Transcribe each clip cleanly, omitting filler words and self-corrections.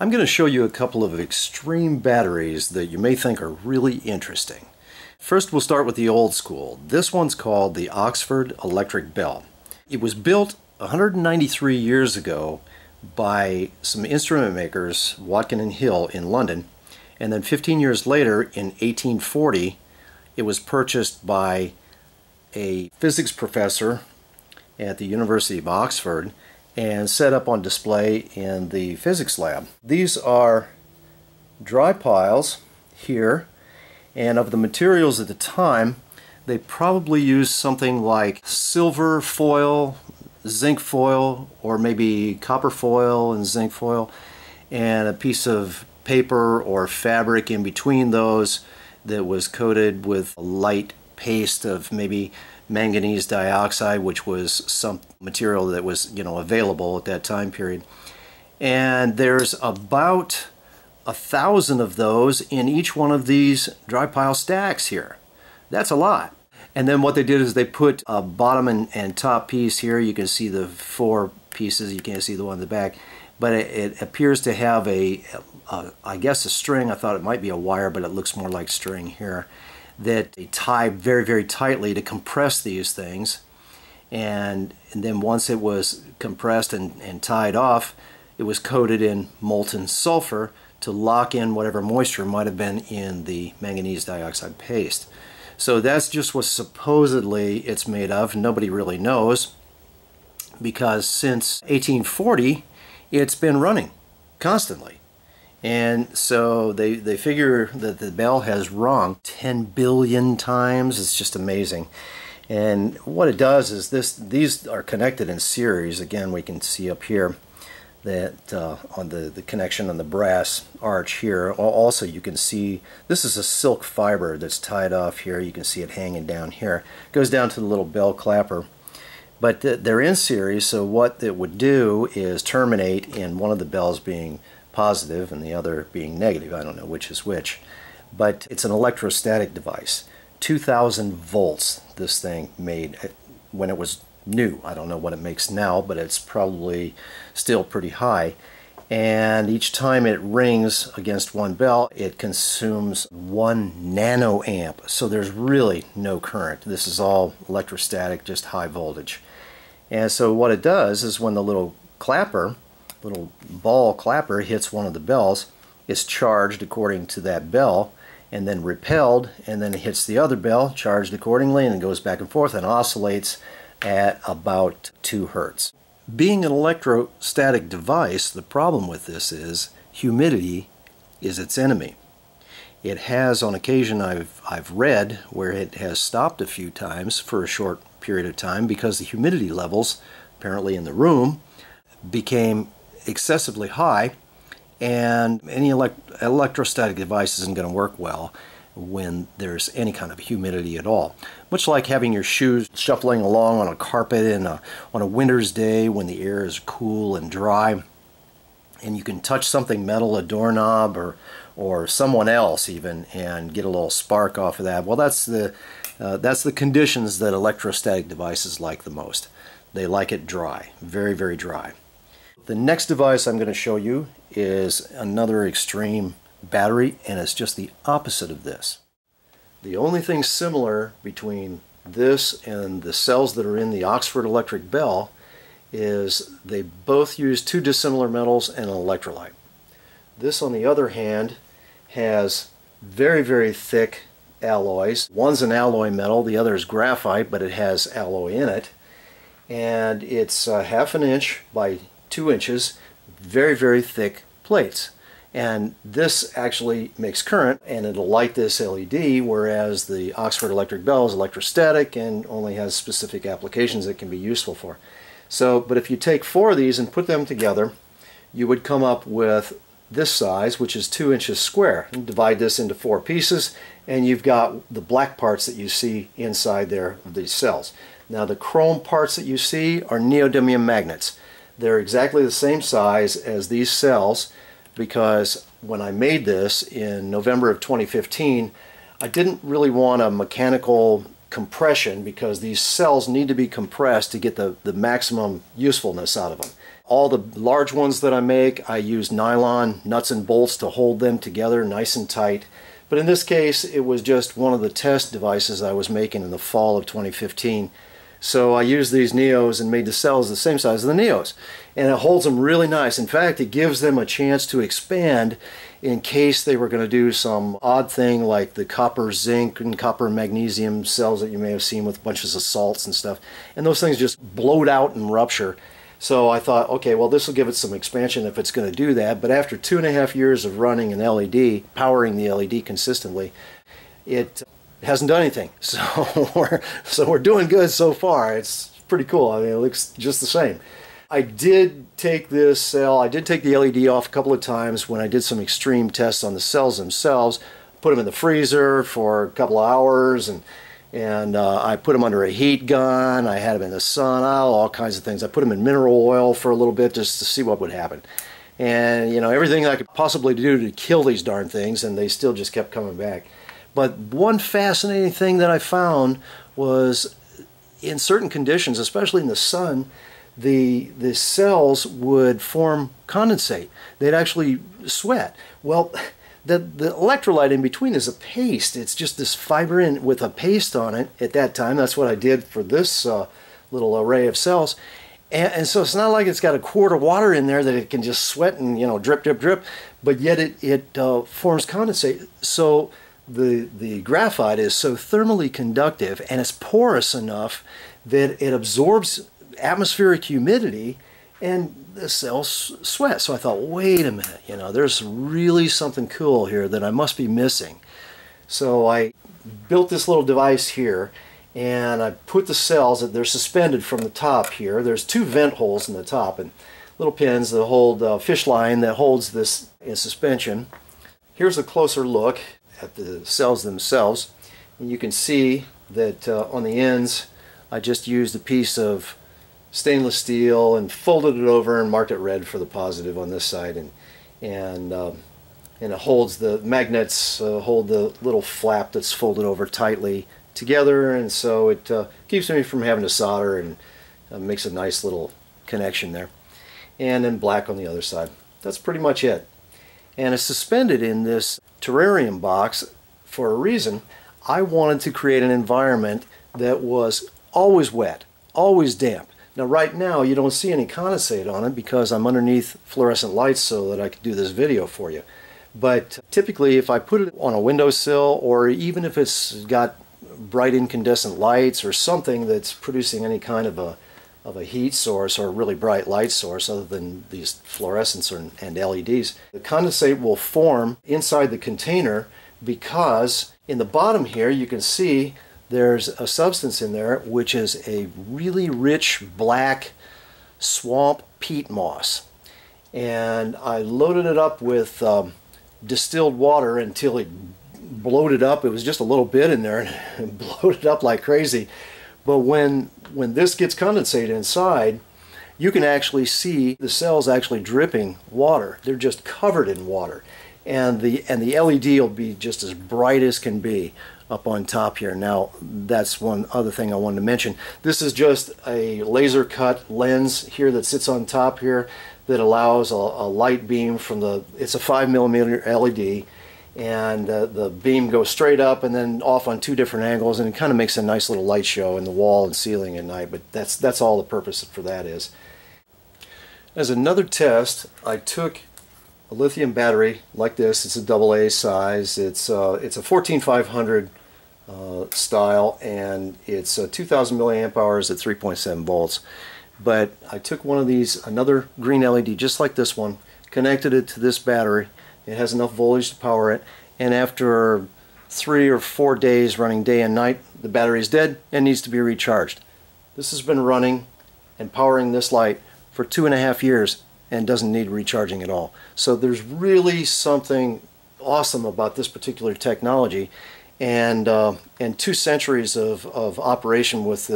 I'm going to show you a couple of extreme batteries that you may think are really interesting. First, we'll start with the old school. This one's called the Oxford Electric Bell. It was built 193 years ago by some instrument makers, Watkin and Hill in London, and then 15 years later in 1840 it was purchased by a physics professor at the University of Oxford and set up on display in the physics lab. These are dry piles here, and of the materials at the time they probably used something like silver foil, zinc foil, or maybe copper foil and zinc foil, and a piece of paper or fabric in between those that was coated with a light paste of maybe manganese dioxide, which was some material that was, available at that time period. And there's about 1,000 of those in each one of these dry pile stacks here. That's a lot. And then what they did is they put a bottom and top piece here. You can see the four pieces. You can't see the one in the back. But it appears to have I guess a string. I thought it might be a wire, but it looks more like string here. That they tie very, very tightly to compress these things. And then once it was compressed and tied off, it was coated in molten sulfur to lock in whatever moisture might have been in the manganese dioxide paste. So that's just what supposedly it's made of. Nobody really knows, because since 1840 it's been running constantly. And so they figure that the bell has rung 10 billion times. It's just amazing. And what it does is these are connected in series. Again, we can see up here that on the connection on the brass arch here. Also, you can see this is a silk fiber that's tied off here. You can see it hanging down here. It goes down to the little bell clapper. But they're in series, so what it would do is terminate in one of the bells being positive and the other being negative. I don't know which is which. But it's an electrostatic device. 2,000 volts this thing made when it was new. I don't know what it makes now, but it's probably still pretty high. And each time it rings against one bell, it consumes 1 nanoamp. So there's really no current. This is all electrostatic, just high voltage. And so what it does is when the little ball clapper hits one of the bells, it's charged according to that bell, and then repelled, and then it hits the other bell, charged accordingly, and it goes back and forth and oscillates at about 2 hertz. Being an electrostatic device, the problem with this is humidity is its enemy. It has, on occasion, I've read, where it has stopped a few times for a short period of time because the humidity levels, apparently in the room, became excessively high, and any electrostatic device isn't going to work well when there's any kind of humidity at all. Much like having your shoes shuffling along on a carpet on a winter's day when the air is cool and dry, and you can touch something metal, a doorknob or someone else even, and get a little spark off of that. Well, that's the conditions that electrostatic devices like the most. They like it dry, very, very dry. The next device I'm going to show you is another extreme battery, and it's just the opposite of this. The only thing similar between this and the cells that are in the Oxford Electric Bell is they both use 2 dissimilar metals and an electrolyte. This, on the other hand, has very, very thick alloys. One's an alloy metal, the other is graphite, but it has alloy in it. And it's 1/2 inch by 2 inches, very, very thick plates. And this actually makes current, and it'll light this LED, whereas the Oxford Electric Bell is electrostatic and only has specific applications it can be useful for. So, but if you take 4 of these and put them together, you would come up with this size, which is 2 inches square. You divide this into 4 pieces, and you've got the black parts that you see inside there of these cells. Now, the chrome parts that you see are neodymium magnets. They're exactly the same size as these cells, because when I made this in November of 2015, I didn't really want a mechanical compression, because these cells need to be compressed to get the maximum usefulness out of them. All the large ones that I make, I use nylon nuts and bolts to hold them together nice and tight. But in this case, it was just one of the test devices I was making in the fall of 2015. So I used these Neos and made the cells the same size as the Neos. And it holds them really nice. In fact, it gives them a chance to expand in case they were going to do some odd thing like the copper zinc and copper magnesium cells that you may have seen with bunches of salts and stuff. And those things just bloat out and rupture. So I thought, okay, well, this will give it some expansion if it's going to do that. But after 2.5 years of running an LED, powering the LED consistently, it hasn't done anything, so we're doing good so far. It's pretty cool. I mean, it looks just the same. I did take this cell, I did take the LED off a couple of times when I did some extreme tests on the cells themselves, put them in the freezer for a couple of hours, and I put them under a heat gun, I had them in the sun, all kinds of things. I put them in mineral oil for a little bit just to see what would happen. And, you know, everything I could possibly do to kill these darn things, and they still just kept coming back. But one fascinating thing that I found was in certain conditions, especially in the sun, the cells would form condensate. They'd actually sweat. Well, the electrolyte in between is a paste. It's just this fiber in with a paste on it at that time. That's what I did for this little array of cells. And so it's not like it's got a quart of water in there that it can just sweat and, you know, drip, drip, drip. But yet it forms condensate. So the graphite is so thermally conductive, and it's porous enough that it absorbs atmospheric humidity and the cells sweat. So I thought, wait a minute, you know, there's really something cool here that I must be missing. So I built this little device here, and I put the cells, that they're suspended from the top here. There's 2 vent holes in the top and little pins that hold fish line that holds this in suspension. Here's a closer look at the cells themselves, and you can see that on the ends I just used a piece of stainless steel and folded it over and marked it red for the positive on this side, and it holds the magnets, hold the little flap that's folded over tightly together, and so it keeps me from having to solder, and makes a nice little connection there. And then black on the other side. That's pretty much it. And it's suspended in this terrarium box for a reason. I wanted to create an environment that was always wet, always damp. Now right now you don't see any condensate on it because I'm underneath fluorescent lights so that I could do this video for you. But typically if I put it on a windowsill, or even if it's got bright incandescent lights or something that's producing any kind of a heat source or a really bright light source other than these fluorescents and LEDs, the condensate will form inside the container, because in the bottom here you can see there's a substance in there which is a really rich black swamp peat moss. And I loaded it up with distilled water until it bloated up. It was just a little bit in there and it bloated up like crazy. But when this gets condensate inside, you can actually see the cells actually dripping water. They're just covered in water. And the LED will be just as bright as can be up on top here. Now, that's one other thing I wanted to mention. This is just a laser cut lens here that sits on top here that allows a light beam from the, it's a 5mm LED, and the beam goes straight up and then off on 2 different angles, and it kind of makes a nice little light show in the wall and ceiling at night. But that's all the purpose for that is. As another test, I took a lithium battery like this. It's a AA size. It's a 14500 style, and it's 2000 milliamp hours at 3.7 volts. But I took one of these, another green LED just like this one, connected it to this battery. It has enough voltage to power it, and after 3 or 4 days running day and night, the battery is dead and needs to be recharged. This has been running and powering this light for 2.5 years and doesn't need recharging at all. So there's really something awesome about this particular technology, and 2 centuries of operation with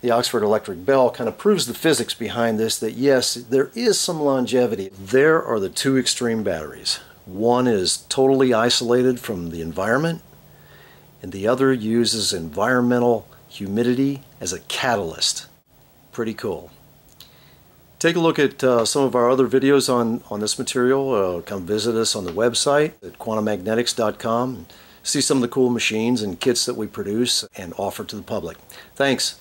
the Oxford Electric Bell kind of proves the physics behind this, that yes, there is some longevity. There are the 2 extreme batteries. One is totally isolated from the environment, and the other uses environmental humidity as a catalyst. Pretty cool. Take a look at some of our other videos on this material. Come visit us on the website at quantummagnetics.com. See some of the cool machines and kits that we produce and offer to the public. Thanks.